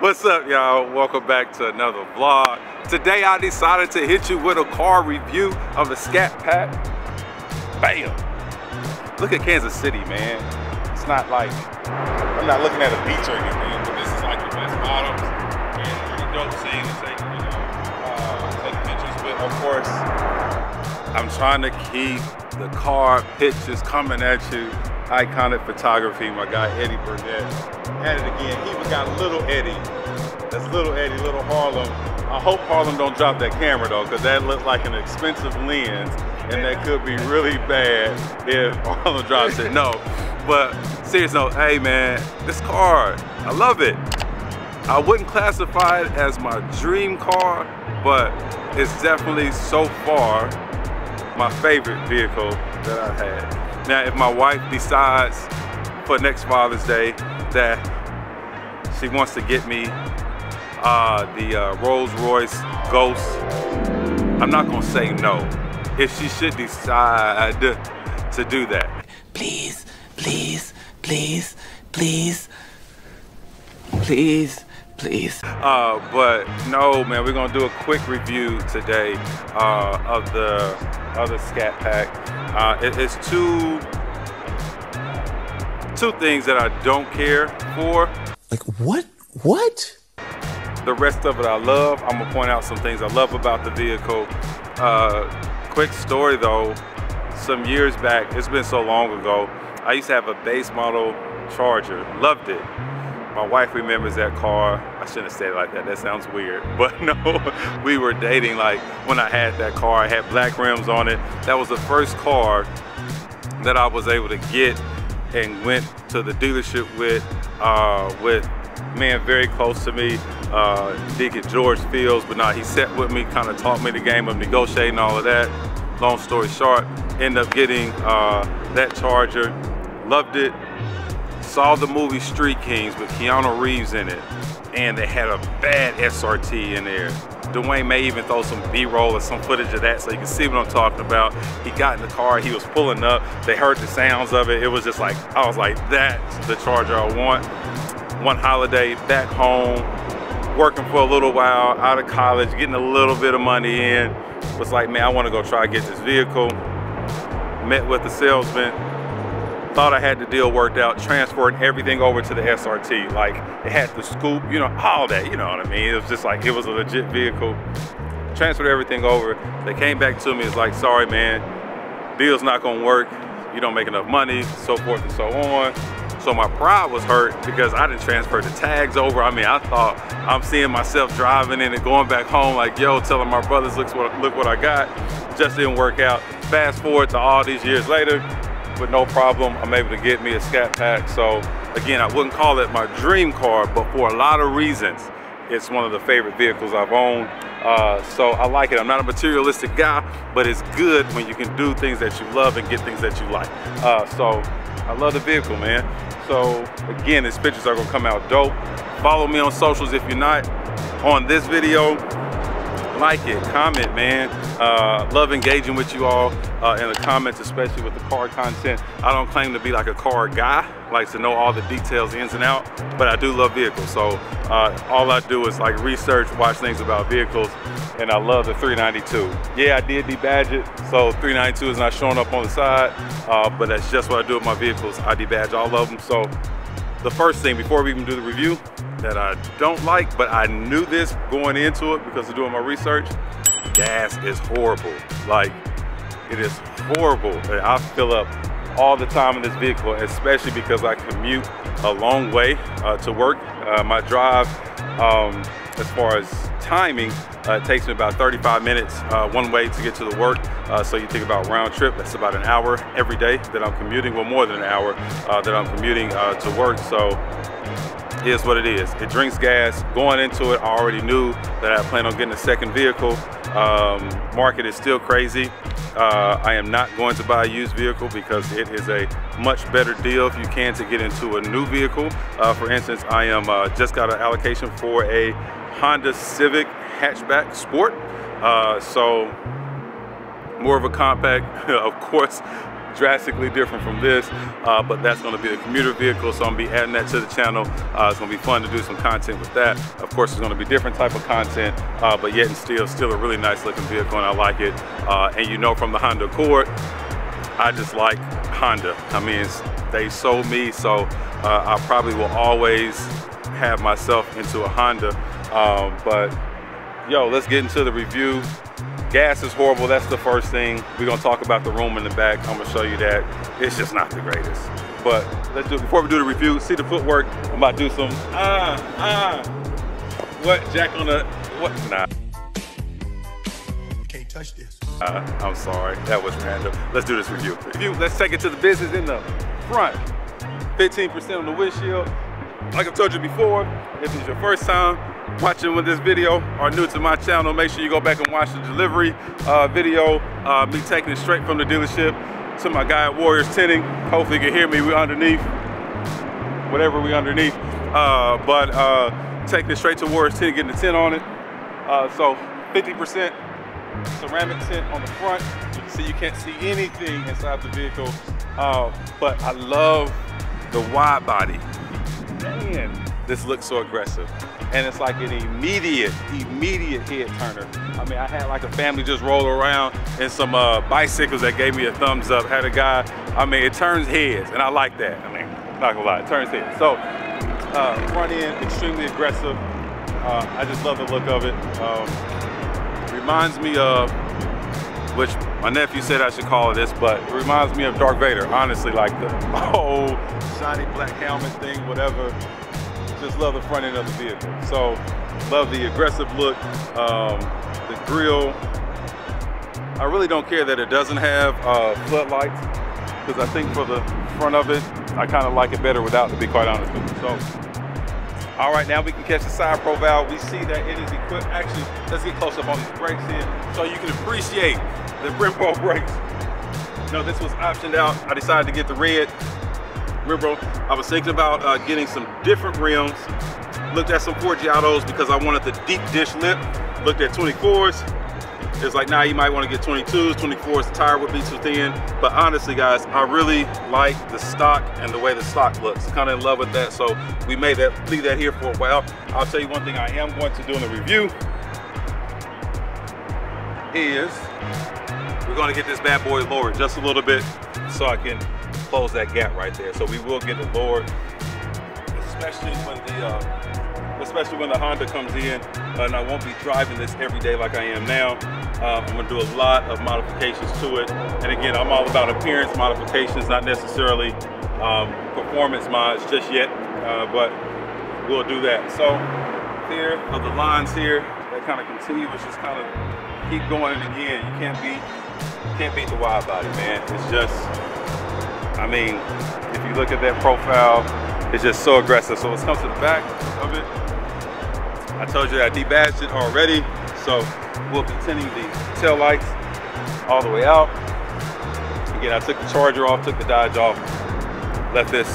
What's up, y'all? Welcome back to another vlog. Today I decided to hit you with a car review of a Scat Pack. Bam! Look at Kansas City, man. It's not like, I'm not looking at a beach or anything, but this is like the best bottoms. And it's pretty dope seeing and taking, you know, take pictures with. Of course, I'm trying to keep the car pictures coming at you. Iconic photography, my guy Eddie Burnett at it again. He even got little Eddie. That's little Eddie, little Harlem. I hope Harlem don't drop that camera though, because that looked like an expensive lens and that could be really bad if Harlem drops it. No, but seriously, no, hey man, this car, I love it. I wouldn't classify it as my dream car, but it's definitely so far my favorite vehicle that I've had. Now, if my wife decides for next Father's Day that she wants to get me the Rolls Royce Ghost, I'm not gonna say no. If she should decide to do that. Please, please, please, please, please, please. But no, man, we're gonna do a quick review today of the other Scat Pack. It's two things that I don't care for. Like what? The rest of it I love. I'm gonna point out some things I love about the vehicle. Quick story though, some years back, it's been so long ago, I used to have a base model Charger, loved it. My wife remembers that car. I shouldn't have said it like that. That sounds weird. But no, we were dating like when I had that car. I had black rims on it. That was the first car that I was able to get and went to the dealership with man very close to me, Deacon George Fields. But nah, he sat with me, kind of taught me the game of negotiating, all of that. Long story short, ended up getting that Charger. Loved it. Saw the movie Street Kings with Keanu Reeves in it, and they had a bad SRT in there. Dwayne may even throw some B-roll or some footage of that so you can see what I'm talking about. He got in the car, he was pulling up, they heard the sounds of it. It was just like, I was like, that's the Charger I want. One holiday, back home, working for a little while, out of college, getting a little bit of money in. Was like, man, I want to go try to get this vehicle. Met with the salesman. Thought I had the deal worked out, transferred everything over to the SRT. Like, it had the scoop, you know, all that, you know what I mean? It was just like, it was a legit vehicle. Transferred everything over. They came back to me, it's like, sorry, man, deal's not gonna work. You don't make enough money, so forth and so on. So my pride was hurt because I didn't transfer the tags over. I mean, I thought I'm seeing myself driving in and going back home like, yo, telling my brothers, look what I got. Just didn't work out. Fast forward to all these years later, with no problem, I'm able to get me a Scat Pack. So again, I wouldn't call it my dream car, but for a lot of reasons, it's one of the favorite vehicles I've owned. So I like it. I'm not a materialistic guy, but it's good when you can do things that you love and get things that you like. So I love the vehicle, man. So again, these pictures are gonna come out dope. Follow me on socials if you're not on this video. Like it, comment, man. Love engaging with you all in the comments, especially with the car content. I don't claim to be like a car guy, like to know all the details, ins and out, but I do love vehicles. So all I do is like research, watch things about vehicles, and I love the 392. Yeah, I did debadge it, so 392 is not showing up on the side, but that's just what I do with my vehicles. I debadge all of them. So the first thing, before we even do the review, that I don't like, but I knew this going into it because of doing my research, gas is horrible. Like, it is horrible. I fill up all the time in this vehicle, especially because I commute a long way to work. My drive, as far as timing, it takes me about 35 minutes one way to get to the work. So you think about round trip, that's about an hour every day that I'm commuting, well, more than an hour that I'm commuting to work. So is what it is. It drinks gas. Going into it, I already knew that I plan on getting a second vehicle. Market is still crazy. I am not going to buy a used vehicle because it is a much better deal if you can to get into a new vehicle. For instance, I am just got an allocation for a Honda Civic Hatchback Sport. So more of a compact, of course, drastically different from this, but that's going to be a commuter vehicle, so I'm going to be adding that to the channel. It's going to be fun to do some content with that. Of course, it's going to be different type of content, but yet and still a really nice looking vehicle, and I like it. And you know, from the Honda Accord, I just like Honda. I mean, they sold me, so I probably will always have myself into a Honda. But yo, let's get into the review. Gas is horrible, that's the first thing. We're gonna talk about the room in the back. I'm gonna show you that. It's just not the greatest. But let's do, before we do the review, see the footwork. I'm about to do some, what, jack on the, what, nah. Can't touch this. I'm sorry, that was random. Let's do this review. Let's take it to the business in the front. 15% on the windshield. Like I've told you before, if it's your first time watching with this video or new to my channel, make sure you go back and watch the delivery video, me taking it straight from the dealership to my guy at Warriors Tinting. Hopefully you can hear me, we're underneath, whatever we underneath, but taking it straight to Warriors Tinting, getting the tint on it. So 50% ceramic tint on the front. You can see, you can't see anything inside the vehicle, but I love the wide body. Man, this looks so aggressive. And it's like an immediate head turner. I mean, I had like a family just roll around in some bicycles that gave me a thumbs up. Had a guy, I mean, it turns heads, and I like that. I mean, not gonna lie, it turns heads. So, front end, extremely aggressive. I just love the look of it. Reminds me of, which my nephew said I should call it this, but it reminds me of Darth Vader, honestly, like the whole shiny black helmet thing, whatever. Just love the front end of the vehicle. So, love the aggressive look, the grill. I really don't care that it doesn't have floodlights, because I think for the front of it, I kind of like it better without, to be quite honest with you. So, all right, now we can catch the side profile. We see that it is equipped. Actually, let's get close up on these brakes here so you can appreciate the Brembo brakes. No, this was optioned out. I decided to get the red. Remember, I was thinking about getting some different rims, looked at some Forgiatos because I wanted the deep dish lip, looked at 24s. It's like, nah, you might want to get 22s, 24s, the tire would be too thin. But honestly, guys, I really like the stock and the way the stock looks. Kind of in love with that, so we may leave that here for a while. I'll tell you one thing I am going to do in the review is we're going to get this bad boy lowered just a little bit so I can close that gap right there. So we will get it lowered, especially when the Honda comes in, and I won't be driving this every day like I am now. I'm gonna do a lot of modifications to it. And again, I'm all about appearance modifications, not necessarily performance mods just yet, but we'll do that. So there are the lines here that kind of continue, which just kind of keep going. And again, you can't beat the wide body, man. It's just, I mean, if you look at that profile, it's just so aggressive. So when it comes to the back of it, I told you that I debadged it already. So we'll be tinting the tail lights all the way out. Again, I took the Charger off, took the Dodge off, left this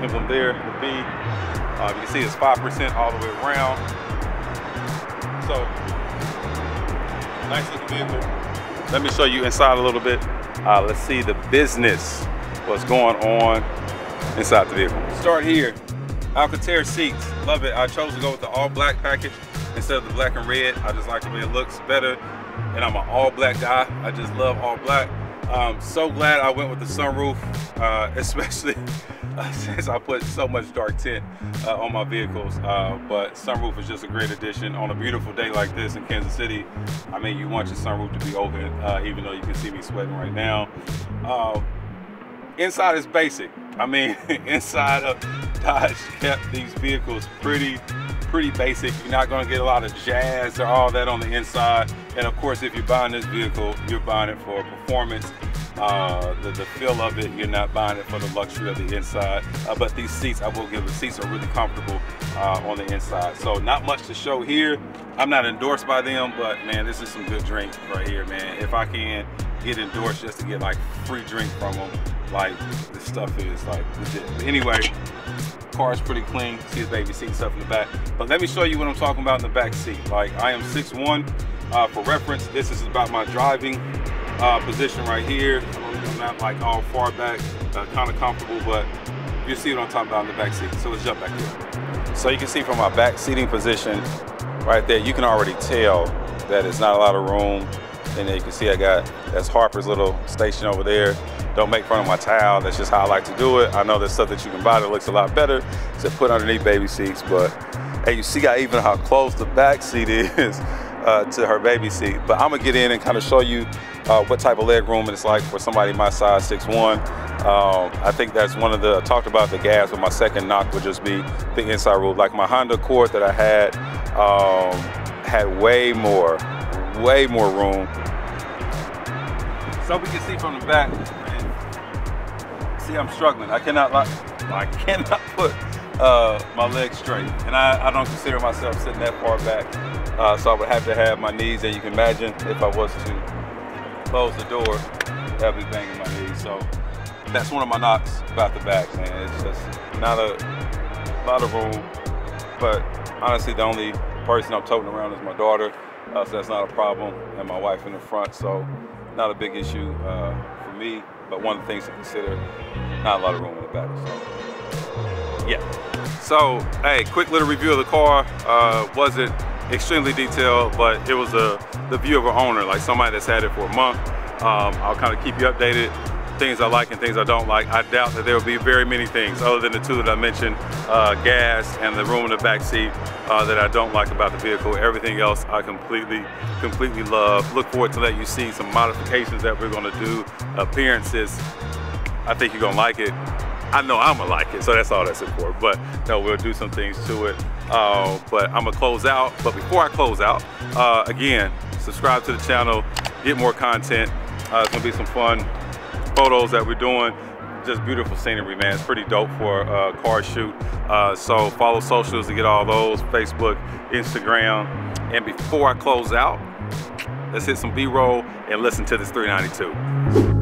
emblem there, the B. You can see it's 5% all the way around. So, nice looking vehicle. Let me show you inside a little bit. Let's see the business. What's going on inside the vehicle. Start here, Alcantara seats, love it. I chose to go with the all black package instead of the black and red. I just like the way it looks better, and I'm an all black guy. I just love all black. I'm so glad I went with the sunroof, especially since I put so much dark tint on my vehicles. But sunroof is just a great addition on a beautiful day like this in Kansas City. I mean, you want your sunroof to be open, even though you can see me sweating right now. Inside is basic. I mean, inside of Dodge kept these vehicles pretty basic. You're not gonna get a lot of jazz or all that on the inside. And of course, if you're buying this vehicle, you're buying it for performance the feel of it. You're not buying it for the luxury of the inside. But these seats, I will give, the seats are really comfortable on the inside. So not much to show here. I'm not endorsed by them, but man, this is some good drink right here, man. If I can get endorsed just to get like free drink from them, like this stuff is like legit. But anyway, car is pretty clean. See his baby seat stuff in the back. But let me show you what I'm talking about in the back seat. Like, I am 6'1". For reference, this is about my driving position right here. I'm not like all far back, kind of comfortable, but you see what I'm talking about in the back seat. So let's jump back here. So you can see from my back seating position right there, you can already tell that it's not a lot of room. And then you can see I got, that's Harper's little station over there. Don't make fun of my towel, that's just how I like to do it. I know there's stuff that you can buy that looks a lot better to put underneath baby seats, but hey, you see how even how close the back seat is to her baby seat. But I'm gonna get in and kind of show you what type of leg room it's like for somebody my size, 6'1". I think that's one of the, I talked about the gas, but my second knock would just be the inside room. Like my Honda Accord that I had way more room. So we can see from the back, man. See, I'm struggling. I cannot put my legs straight. And I don't consider myself sitting that far back. So I would have to have my knees, and you can imagine if I was to close the door, that would be banging my knees. So that's one of my knocks about the back, man. It's just not a lot of room. But honestly, the only person I'm toting around is my daughter. So that's not a problem, and my wife in the front, so not a big issue for me, but one of the things to consider, not a lot of room in the back, so yeah. So hey, quick little review of the car. Wasn't extremely detailed, but it was the view of an owner, like somebody that's had it for a month. I'll kind of keep you updated, things I like and things I don't like. I doubt that there will be very many things other than the two that I mentioned, gas and the room in the back seat, that I don't like about the vehicle. Everything else I completely love. Look forward to let you see some modifications that we're gonna do, appearances. I think you're gonna like it. I know I'm gonna like it, so that's all that's important. But no, we'll do some things to it. But I'm gonna close out. But before I close out, again, subscribe to the channel, get more content. It's gonna be some fun photos that we're doing, just beautiful scenery, man. It's pretty dope for a car shoot. So follow socials to get all those, Facebook, Instagram. And before I close out, let's hit some B-roll and listen to this 392.